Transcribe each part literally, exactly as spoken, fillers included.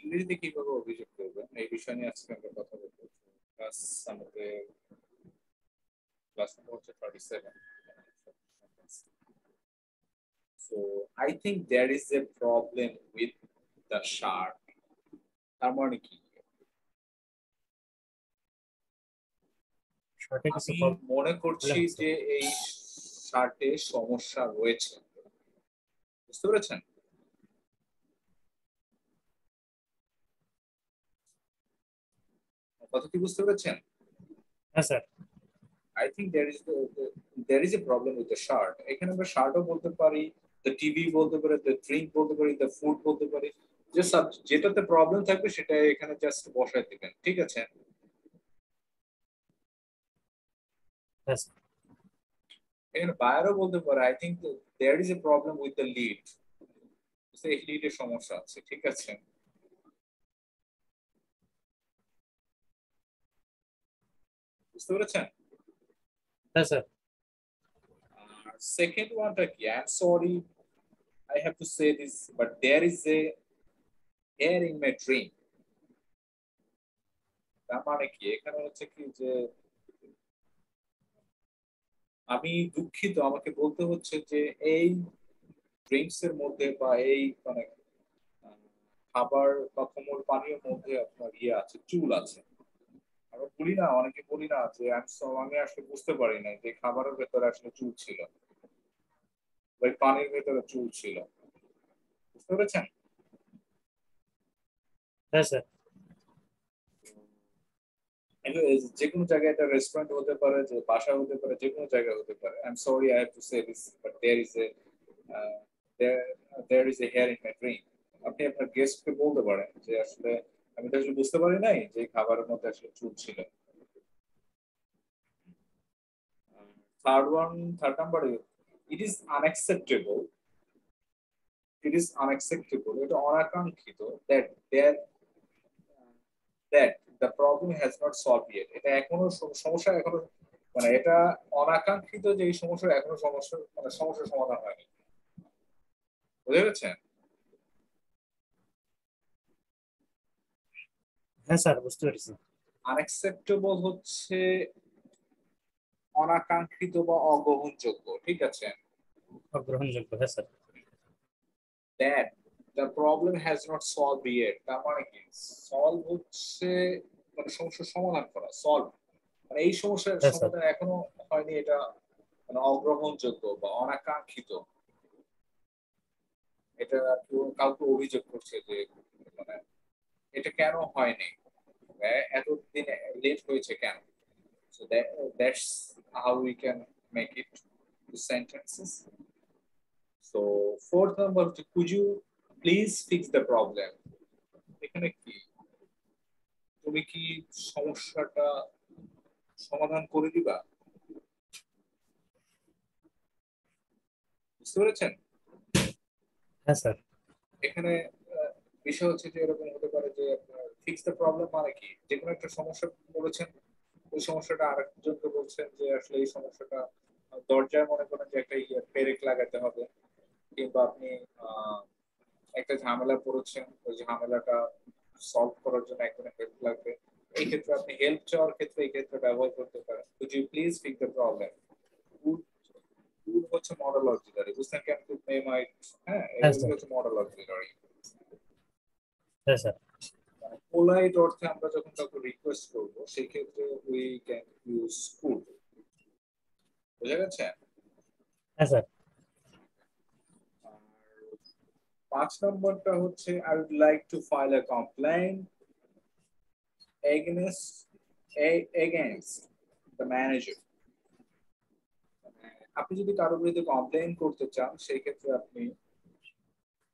ইংরেজিতে কিভাবে অভিযোগ করবেন এই বিষয় নিয়ে আজকে আমরা কথা বলবো। ক্লাস আমাদের ক্লাস নম্বর হচ্ছে thirty-seven. So I think there is a problem with the shark. তার মানে কি? মনে করছি যে এই শার্টে সমস্যা রয়েছে, বুঝতে পেরেছেন? কথা কি বুঝতে পেরেছেন? হ্যাঁ sir, I think there is there is a problem with the shirt. এখানে আমরা শার্টও বলতে পারি, দ্য টিভি বলতে পারি, দ্য ড্রিঙ্ক বলতে পারি, দ্য ফুড বলতে পারি। যে যেটাতে প্রবলেম থাকবে সেটা এখানে জাস্ট বসায় দিবেন, ঠিক আছে? এখানে বাইরেও বলতে পারে I think there is a problem with the lid, সেই লিডের সমস্যা আছে, ঠিক আছে? বুঝতে পেরেছেন? হ্যাঁ স্যার। আর সেকেন্ড ওয়ানটা কি? I am sorry I have to say this, but there is a hair in my drink. তার মানে কি? এখানে হচ্ছে কি যে আমি দুঃখিত, আমাকে বলতে হচ্ছে যে এই ড্রিঙ্কস এর মধ্যে বা এই মানে খাবার বা কোমল পানীয়ের মধ্যে আপনার ইয়ে আছে, চুল আছে। আমরা বলি না, অনেকে বলি না যে আমি আসলে বুঝতে পারি না যে খাবারের ভেতরে আসলে চুল ছিল, ওই পানির ভেতরে চুল ছিল, বুঝতে পেরেছেন? হ্যাঁ স্যার। যে কোনো জায়গায় এটা রেস্টুরেন্ট হতে পারে, যে বাসা হতে পারে, যে কোনো জায়গায় হতে পারে। I am sorry I have to say this, but there is a there is a hair in my drink. আপনি আপনার গেস্টকে বলতে পারেন যে আসলে আমি তো আসলে বুঝতে পারি নাই যে খাবারের মধ্যে আসলে চুল ছিল। Third one third number it is unacceptable. It is unacceptable, এটা অনাকাঙ্ক্ষিত। That that that the problem has not solved yet. এটা এখনো সমস্যা, এখনো মানে এটা অনাকাঙ্ক্ষিত যে এই সমস্যা এখনো সমস্যা মানে সমস্যা সমাধান হয়নি, বুঝতে পেরেছেন? হ্যাঁ স্যার, বুঝতে পেরেছি। আনএক্সেপ্টেবল হচ্ছে অনাকাঙ্ক্ষিত বা অগ্রহণযোগ্য, ঠিক আছে? অগ্রহণযোগ্য, হ্যাঁ sir. That the problem has not solved yet. তার মানে কি? সলভ হচ্ছে মানে সমস্যার সমাধান করা, সলভ মানে এই সমস্যার সমাধান এখনো হয়নি, এটা মানে অগ্রহণযোগ্য বা অনাকাঙ্ক্ষিত। এটা কাউকে অভিযোগ করছে যে মানে এটা কেন হয়নি, এতদিন লেট হয়েছে কেন। So that, that's how we can make it to sentences. So fourth number, could you please fix the problem. এখানে কি তুমি কি সমস্যাটা সমাধান করে দিবা, বুঝতে পেরেছেন? হ্যাঁ স্যার। এখানে বিষয় হচ্ছে যে এরকম হতে পারে যে ফিক্স দ্য প্রবলেম মানে কি, যে কোনো একটা সমস্যা বলেছেন, ওই সমস্যাটা আরেকজনকে বলছেন যে আসলে এই সমস্যাটা দরজায় মনে করেন যে একটা পেরেক লাগাতে হবে, কিংবা আপনি আহ একটা ঝামেলা পড়েছেন, ওই ঝামেলাটা সলভ করার জন্য একজনের হেল্প লাগবে। এই ক্ষেত্রে আপনি হেল্প চাওয়ার ক্ষেত্রে এই ক্ষেত্রে ব্যবহার করতে পারেন। Could you please fix the problem? Could হচ্ছে মডেল অক্সিলারি, বুঝছেন? Can could may might, হ্যাঁ, এটা হচ্ছে মডেল অক্সিলারি। হ্যাঁ স্যার। পোলাইট অর্থে আমরা যখন কাউকে রিকোয়েস্ট করব সেই ক্ষেত্রে উই ক্যান ইউজ কুড, বুঝা গেছে? হ্যাঁ স্যার। পাঁচ নম্বরটা হচ্ছে I would like to file a complaint against against the manager. আপনি যদি কারো বিরুদ্ধে কমপ্লেইন করতে চান সেই ক্ষেত্রে আপনি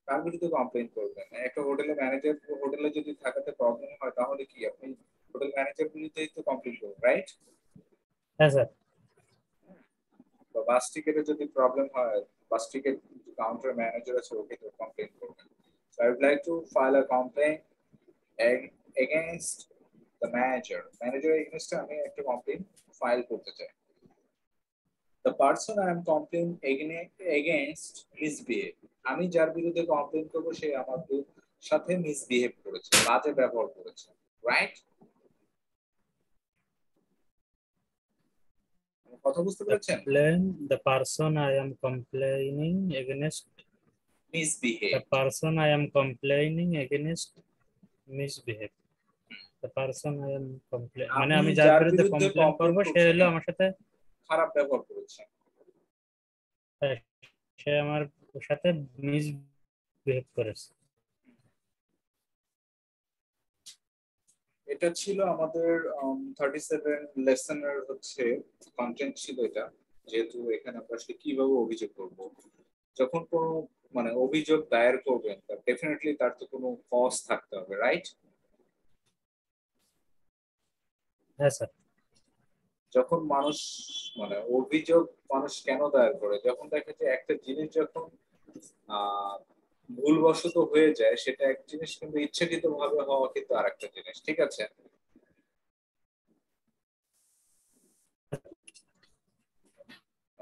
কার বিরুদ্ধে কমপ্লেইন করবেন? একটা হোটেলের ম্যানেজার, হোটেলে যদি থাকাতে প্রবলেম হয় তাহলে কি আপনি হোটেল ম্যানেজার বিরুদ্ধেই তো কমপ্লেইন করবেন, রাইট? হ্যাঁ স্যার। বা বাস টিকেটে যদি প্রবলেম হয়, বাস টিকেট কাউন্টার ম্যানেজার আছে, ওকে তো কমপ্লেইন করবেন। So I would like to file a complaint against the manager. ম্যানেজারের এগেইনস্টে আমি একটা কমপ্লেইন ফাইল করতে চাই। The person I am complain against misbehave. আমি যার বিরুদ্ধে কমপ্লেন করব সে আমার সাথে মিসবিহেভ করেছে, বাজে ব্যবহার করেছে, রাইট? কথা বুঝতে পেরেছেন? The person I am complaining against misbehave. The person I am complaining against misbehave. The person I am complaining, মানে আমি যার বিরুদ্ধে কমপ্লেন করব সে হলো আমার সাথে খারাপ ব্যবহার করেছে, সে আমার সাথে মিসবিহেভ করেছে। এটা ছিল আমাদের thirty-seven লেসনের হচ্ছে কন্টেন্ট ছিল এটা, যেহেতু এখানে আমরা কিভাবে অভিযোগ করব। যখন কোনো মানে অভিযোগ দায়ের করবেন তার ডেফিনেটলি তার তো কোনো কজ থাকতে হবে, রাইট? হ্যাঁ স্যার। যখন মানুষ মানে অভিযোগ মানুষ কেন দায়ের করে, যখন দেখা যায় একটা জিনিস যখন আহ ভুলবশত হয়ে যায় সেটা এক জিনিস, কিন্তু ইচ্ছাকৃত ভাবে হওয়া কিন্তু আর একটা জিনিস, ঠিক আছে?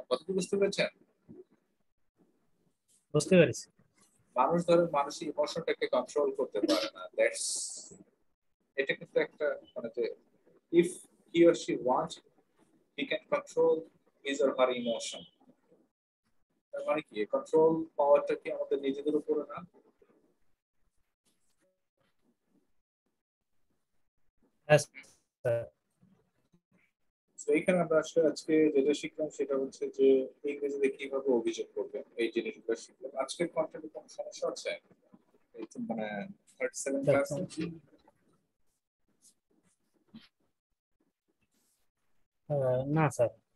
কতটুকু বুঝতে পেরেছেন? বুঝতে পেরেছি। মানুষ ধরেন মানুষের ইমোশনটাকে কন্ট্রোল করতে পারে না, দ্যাটস এটা কিন্তু একটা মানে যে if he or she wants he can control his or her emotion. মানে কি কন্ট্রোল পাওয়ারটা কি আমাদের নিজেদের উপরে না? এইখানে আমরা আসলে আজকে যেটা শিখলাম সেটা হচ্ছে যে ইংরেজিতে কিভাবে অভিযোগ করবেন, এই জিনিসগুলো শিখলাম। আজকের কন্টেন্টে কোনো সমস্যা আছে? মানে thirty-seven ক্লাস না স্যার।